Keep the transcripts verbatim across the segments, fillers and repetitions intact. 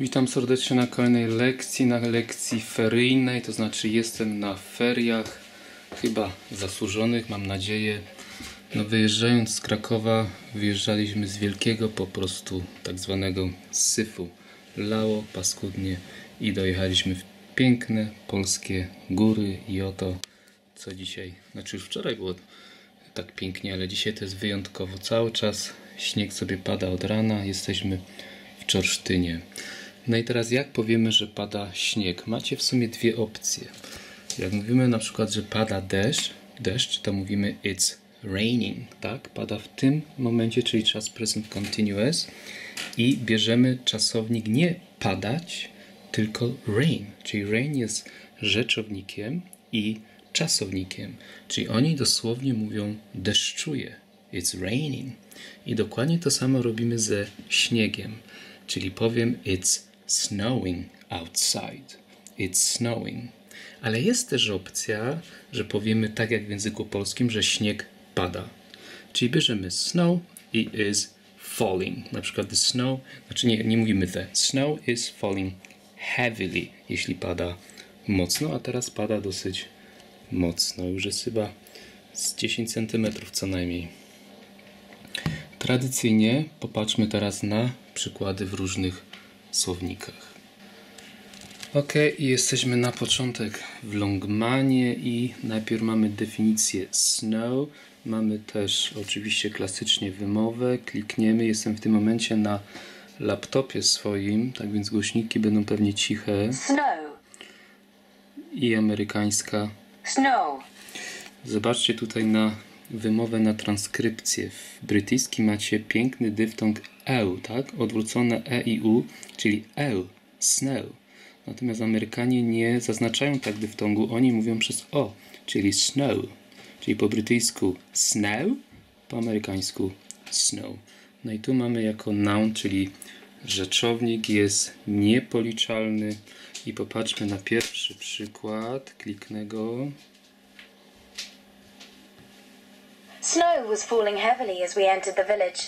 Witam serdecznie na kolejnej lekcji, na lekcji feryjnej, to znaczy jestem na feriach, chyba zasłużonych, mam nadzieję. No, wyjeżdżając z Krakowa, wyjeżdżaliśmy z wielkiego po prostu tak zwanego syfu. Lało paskudnie i dojechaliśmy w piękne polskie góry i oto co dzisiaj, znaczy już wczoraj było tak pięknie, ale dzisiaj to jest wyjątkowo cały czas. Śnieg sobie pada od rana, jesteśmy w Czorsztynie. No i teraz jak powiemy, że pada śnieg? Macie w sumie dwie opcje. Jak mówimy na przykład, że pada deszcz, deszcz, to mówimy it's raining, tak? Pada w tym momencie, czyli czas present continuous i bierzemy czasownik nie padać, tylko rain. Czyli rain jest rzeczownikiem i czasownikiem. Czyli oni dosłownie mówią deszczuje. It's raining. I dokładnie to samo robimy ze śniegiem. Czyli powiem it's snowing outside. It's snowing. Ale jest też opcja, że powiemy tak jak w języku polskim, że śnieg pada. Czyli bierzemy snow i is falling. Na przykład the snow, znaczy nie, nie mówimy the. Snow is falling heavily, jeśli pada mocno, a teraz pada dosyć mocno. Już jest chyba z dziesięć centymetrów co najmniej. Tradycyjnie popatrzmy teraz na przykłady w różnych słownikach. Ok, i jesteśmy na początek w Longmanie i najpierw mamy definicję snow. Mamy też oczywiście klasycznie wymowę. Klikniemy, jestem w tym momencie na laptopie swoim, tak więc głośniki będą pewnie ciche. Snow. I amerykańska snow. Zobaczcie tutaj na wymowę, na transkrypcję. W brytyjskim macie piękny dyftong l, tak? Odwrócone e i u, czyli l, snow. Natomiast Amerykanie nie zaznaczają tak dyftongu, oni mówią przez o, czyli snow. Czyli po brytyjsku snow, po amerykańsku snow. No i tu mamy jako noun, czyli rzeczownik jest niepoliczalny. I popatrzmy na pierwszy przykład. Kliknę go. Snow was falling heavily as we entered the village.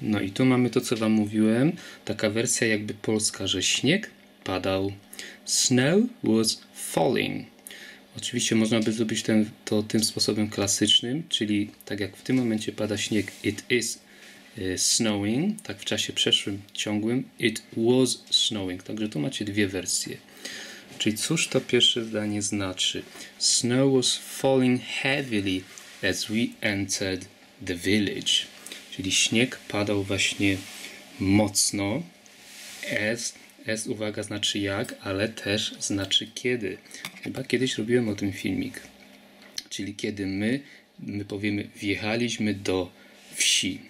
No i tu mamy to, co wam mówiłem. Taka wersja jakby polska, że śnieg padał. Snow was falling. Oczywiście można by zrobić ten, to tym sposobem klasycznym, czyli tak jak w tym momencie pada śnieg, it is snowing, tak w czasie przeszłym ciągłym, it was snowing. Także tu macie dwie wersje. Czyli cóż to pierwsze zdanie znaczy? Snow was falling heavily as we entered the village. Czyli śnieg padał właśnie mocno. As, as uwaga, znaczy jak, ale też znaczy kiedy. Chyba kiedyś robiłem o tym filmik. Czyli kiedy my, my powiemy, wjechaliśmy do wsi.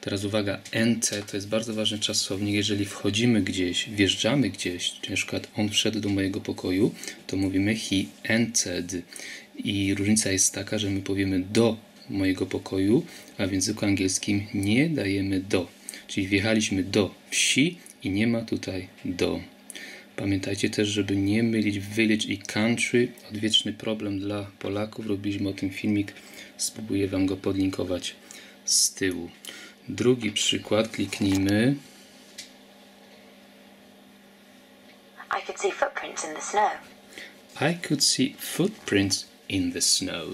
Teraz uwaga, enter to jest bardzo ważny czasownik, jeżeli wchodzimy gdzieś, wjeżdżamy gdzieś, na przykład on wszedł do mojego pokoju, to mówimy he entered. I różnica jest taka, że my powiemy do mojego pokoju, a w języku angielskim nie dajemy do. Czyli wjechaliśmy do wsi i nie ma tutaj do. Pamiętajcie też, żeby nie mylić village i country. Odwieczny problem dla Polaków, robiliśmy o tym filmik, spróbuję wam go podlinkować z tyłu. Drugi przykład, kliknijmy. I could see footprints in the snow. I could see footprints in the snow.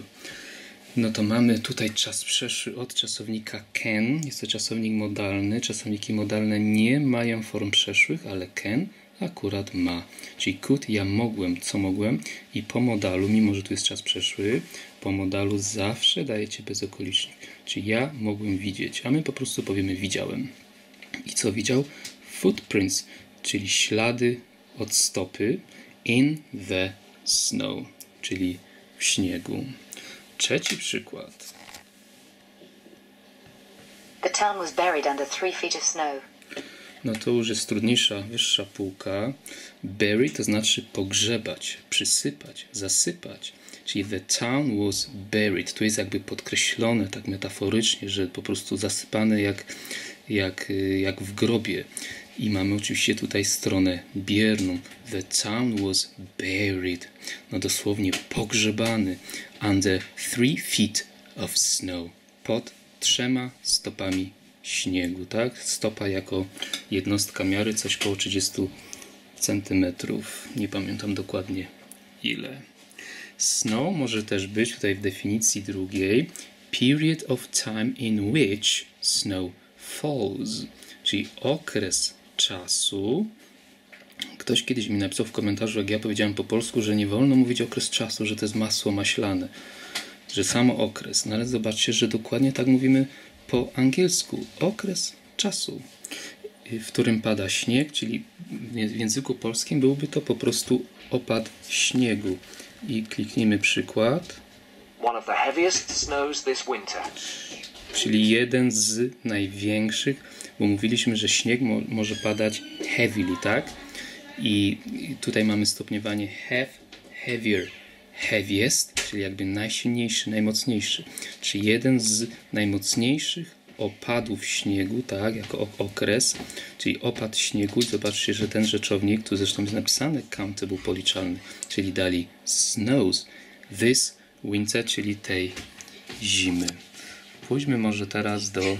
No to mamy tutaj czas przeszły od czasownika can. Jest to czasownik modalny. Czasowniki modalne nie mają form przeszłych, ale can akurat ma. Czyli could, ja mogłem, co mogłem. I po modalu, mimo że tu jest czas przeszły, po modalu zawsze dajecie bezokolicznik. Czyli ja mogłem widzieć, a my po prostu powiemy widziałem. I co widział? Footprints, czyli ślady od stopy in the snow, czyli w śniegu. Trzeci przykład. The town was buried under three feet of snow. No to już jest trudniejsza, wyższa półka. Bury to znaczy pogrzebać, przysypać, zasypać. Czyli the town was buried. Tu jest jakby podkreślone tak metaforycznie, że po prostu zasypane jak, jak, jak w grobie. I mamy oczywiście tutaj stronę bierną. The town was buried. No dosłownie pogrzebany. Under three feet of snow. Pod trzema stopami śniegu, tak? Stopa jako jednostka miary, coś koło trzydziestu centymetrów. Nie pamiętam dokładnie ile. Snow może też być, tutaj w definicji drugiej, period of time in which snow falls, czyli okres czasu. Ktoś kiedyś mi napisał w komentarzu, jak ja powiedziałem po polsku, że nie wolno mówić okres czasu, że to jest masło maślane, że samo okres. No ale zobaczcie, że dokładnie tak mówimy po angielsku. Okres czasu, w którym pada śnieg, czyli w języku polskim byłby to po prostu opad śniegu. I kliknijmy przykład. One of the heaviest snows this winter. Czyli jeden z największych, bo mówiliśmy, że śnieg mo może padać heavily, tak? I tutaj mamy stopniowanie have, heavier, heaviest, czyli jakby najsilniejszy, najmocniejszy. Czyli jeden z najmocniejszych opadów śniegu, tak, jako okres, czyli opad śniegu. Zobaczcie, że ten rzeczownik, tu zresztą jest napisany count, był policzalny, czyli dali snows this winter, czyli tej zimy. Pójdźmy może teraz do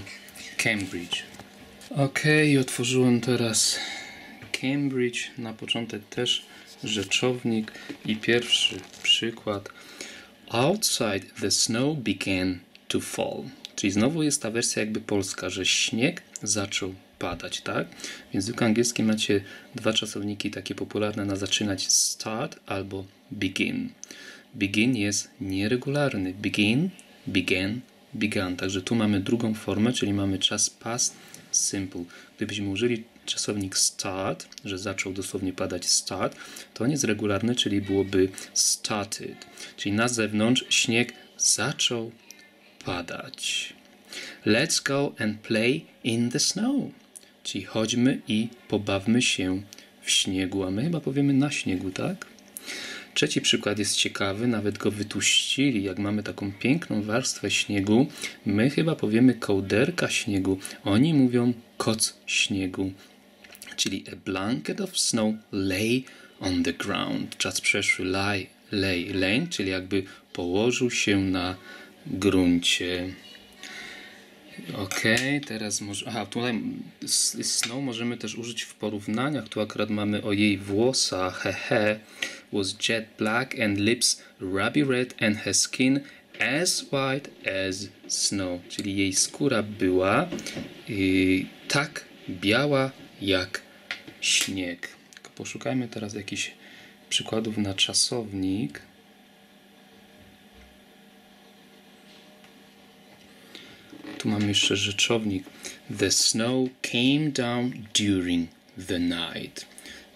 Cambridge. Ok, otworzyłem teraz Cambridge, na początek też rzeczownik i pierwszy przykład. Outside the snow began to fall. Czyli znowu jest ta wersja jakby polska, że śnieg zaczął padać, tak? W języku angielskim macie dwa czasowniki takie popularne na zaczynać, start albo begin. Begin jest nieregularny. Begin, began, began. Także tu mamy drugą formę, czyli mamy czas past simple. Gdybyśmy użyli czasownik start, że zaczął dosłownie padać start, to on jest regularny, czyli byłoby started. Czyli na zewnątrz śnieg zaczął padać. Let's go and play in the snow. Czyli chodźmy i pobawmy się w śniegu, a my chyba powiemy na śniegu, tak? Trzeci przykład jest ciekawy, nawet go wytuścili. Jak mamy taką piękną warstwę śniegu, my chyba powiemy kołderka śniegu. Oni mówią koc śniegu. Czyli a blanket of snow lay on the ground. Czas przeszły, lay, lay, lay, czyli jakby położył się na gruncie. Ok, teraz może... Aha, tutaj snow możemy też użyć w porównaniach. Tu akurat mamy o jej włosach. Hehe. Was jet black and lips ruby red and her skin as white as snow. Czyli jej skóra była yy, tak biała jak śnieg. Poszukajmy teraz jakichś przykładów na czasownik. Tu mamy jeszcze rzeczownik. The snow came down during the night.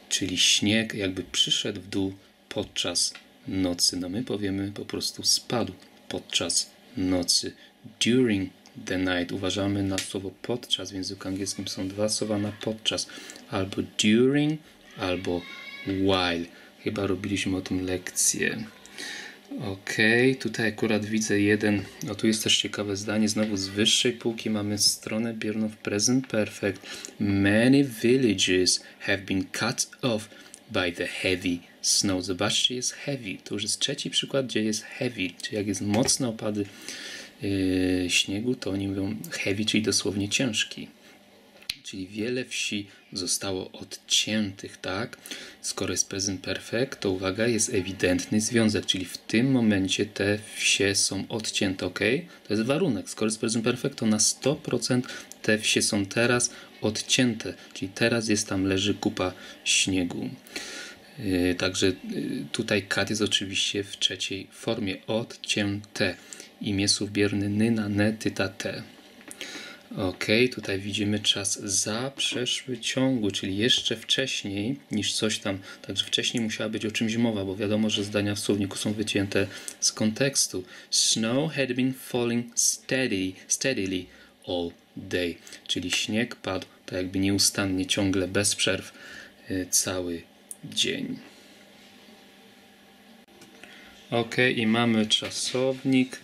Czyli śnieg jakby przyszedł w dół podczas nocy. No my powiemy po prostu spadł podczas nocy. During the night. Uważamy na słowo podczas. W języku angielskim są dwa słowa na podczas. Albo during, albo while. Chyba robiliśmy o tym lekcję. Ok, tutaj akurat widzę jeden, no tu jest też ciekawe zdanie, znowu z wyższej półki mamy stronę bierną w present perfect. Many villages have been cut off by the heavy snow. Zobaczcie, jest heavy. To już jest trzeci przykład, gdzie jest heavy, czyli jak jest mocne opady yy, śniegu, to oni mówią heavy, czyli dosłownie ciężki. Czyli wiele wsi zostało odciętych, tak? Skoro jest present perfect, to uwaga, jest ewidentny związek, czyli w tym momencie te wsie są odcięte, ok? To jest warunek. Skoro jest present perfect, to na sto procent te wsie są teraz odcięte, czyli teraz jest tam leży kupa śniegu. Yy, także yy, tutaj cut jest oczywiście w trzeciej formie, odcięte. Imię słówbierne ny na ne, ty ta te. Ok, tutaj widzimy czas za przeszły ciągły, czyli jeszcze wcześniej niż coś tam, także wcześniej musiała być o czymś mowa, bo wiadomo, że zdania w słowniku są wycięte z kontekstu. Snow had been falling steady, steadily all day, czyli śnieg padł tak jakby nieustannie, ciągle, bez przerw, yy, cały dzień. Ok, i mamy czasownik.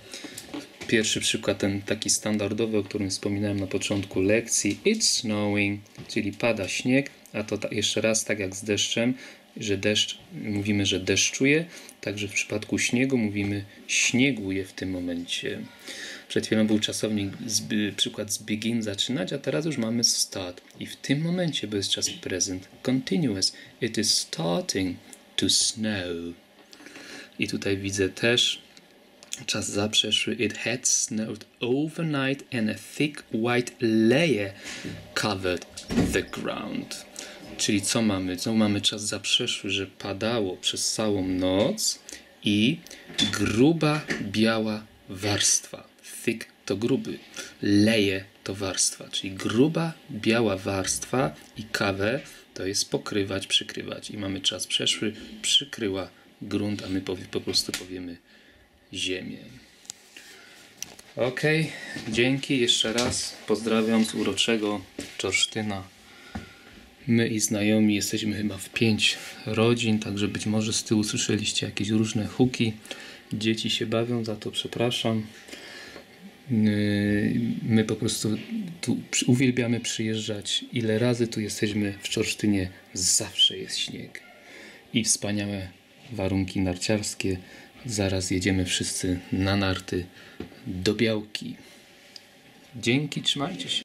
Pierwszy przykład, ten taki standardowy, o którym wspominałem na początku lekcji. It's snowing, czyli pada śnieg, a to ta, jeszcze raz tak jak z deszczem, że deszcz, mówimy, że deszczuje, także w przypadku śniegu mówimy śnieguje w tym momencie. Przed chwilą był czasownik, z, przykład z begin, zaczynać, a teraz już mamy start. I w tym momencie, bo jest czas present continuous, it is starting to snow. I tutaj widzę też czas zaprzeszły. It had snowed overnight and a thick white layer covered the ground. Czyli co mamy? Znowu mamy czas zaprzeszły, że padało przez całą noc i gruba, biała warstwa. Thick to gruby, layer to warstwa. Czyli gruba, biała warstwa i cover to jest pokrywać, przykrywać. I mamy czas przeszły, przykryła grunt, a my po prostu powiemy ziemię. Ok, dzięki jeszcze raz. Pozdrawiam z uroczego Czorsztyna. My i znajomi jesteśmy chyba w pięć rodzin, także być może z tyłu słyszeliście jakieś różne huki. Dzieci się bawią, za to przepraszam. My po prostu tu uwielbiamy przyjeżdżać. Ile razy tu jesteśmy w Czorsztynie, zawsze jest śnieg. I wspaniałe warunki narciarskie. Zaraz jedziemy wszyscy na narty do Białki. Dzięki, trzymajcie się.